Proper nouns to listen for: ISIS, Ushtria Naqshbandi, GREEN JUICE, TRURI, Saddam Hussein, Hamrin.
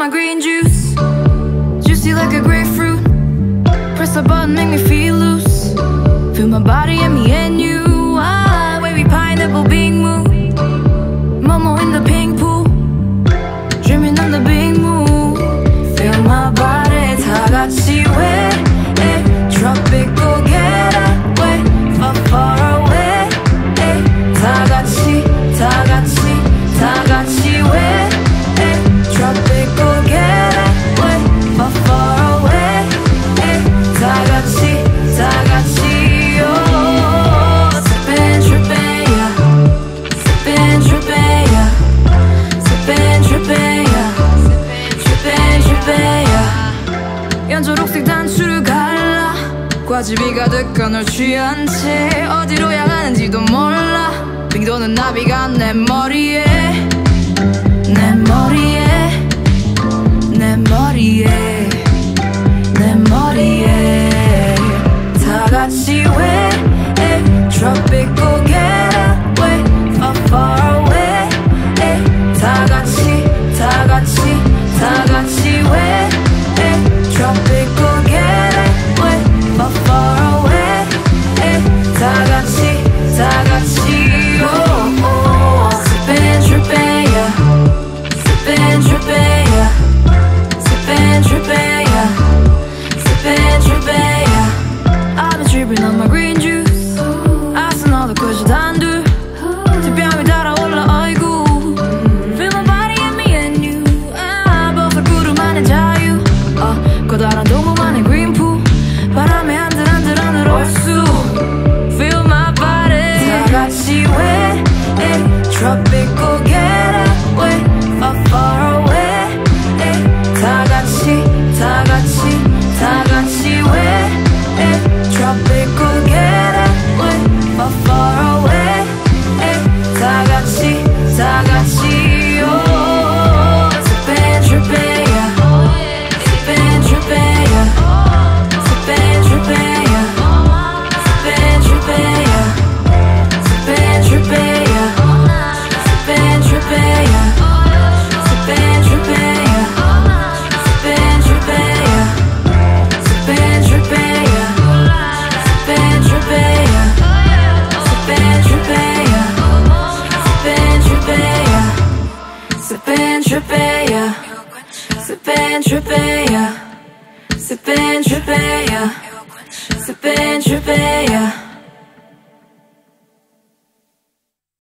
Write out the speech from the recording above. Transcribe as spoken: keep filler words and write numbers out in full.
My green juice, juicy like a grapefruit. Press a button, make me feel loose. Feel my body and me and you. Ah, wavy pineapple being moo. Momo in the pink pool, dreaming on the big moon. Feel my body, 다 같이 wet. Tropical getaway, far far away. 다 같이, 다 같이, 다 같이 wet. Tropical getaway, far far away. 다 같이, 다 같이, oh. Sippin' trippin', yeah. Sippin' trippin', yeah. Sippin' trippin', yeah. Sippin' trippin', yeah. 연조록색 단추를 갈라. 과즙이 가득한 널 취한 채 어디로 향하는지도 몰라. 빙도는 나비가 내 머리에, 내 머리에. 내 머리에, 내 머리에 다 같이 wet. Tropical getaway, far far away. 다 같이, 다 같이, 다 같이 wet. Tropical getaway, far far away. 다 같이, 다 같이, oh, oh. Sippin' trippin', yeah. Sippin' trippin', yeah. Sippin' trippin', yeah. Sippin' trippin', yeah. I've been trippin' on my green juice. 아슬 나도 그저 단둘. 태평이 달아올라 아이고. Feel my body and me and you. 아, 버섯 구름만의 자유. 어, 커다란 동호만의 green pool. 바람에 한들한들 하늘 얼쑤. Feel my body. 다 같이 wet. Tropical getaway, far far away. 다 같이, 다 같이, 다 같이 wet. Tropical getaway, far far away. 다 같이, 다 같이, oh. Sippin' trippin', yeah. Sippin' trippin', yeah. Sippin' trippin', yeah. Sippin' trippin', yeah. Sippin' trippin', yeah. Sippin' trippin', yeah. Sippin' trippin', yeah. Sippin' trippin', yeah. Sippin' trippin', yeah. Sippin' trippin', yeah. Sippin' trippin', yeah.